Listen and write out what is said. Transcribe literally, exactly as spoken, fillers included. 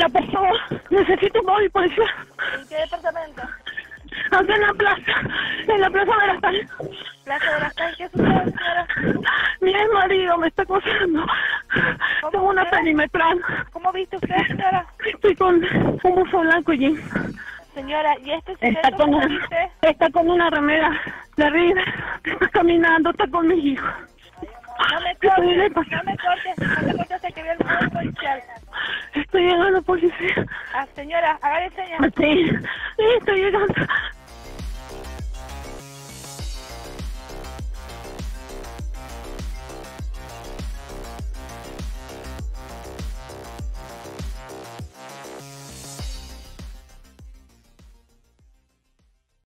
Hola, por favor, necesito un móvil, policía. ¿En qué departamento? Acá en la plaza, en la plaza Veracruz. ¿Plaza Veracruz? ¿Qué sucede, señora? Mi ex marido me está acosando. Tengo una perimetral. ¿Cómo viste usted, señora? Estoy con un buzo blanco y jean. Señora, ¿y este sujeto está con, una, está con una remera de rida, está caminando, está con mis hijos. No me cortes, no me cortes, no me cortes hasta que vea el poder policial. Estoy llegando, policía. Ah, señora, hágale señas. Sí, sí, estoy llegando.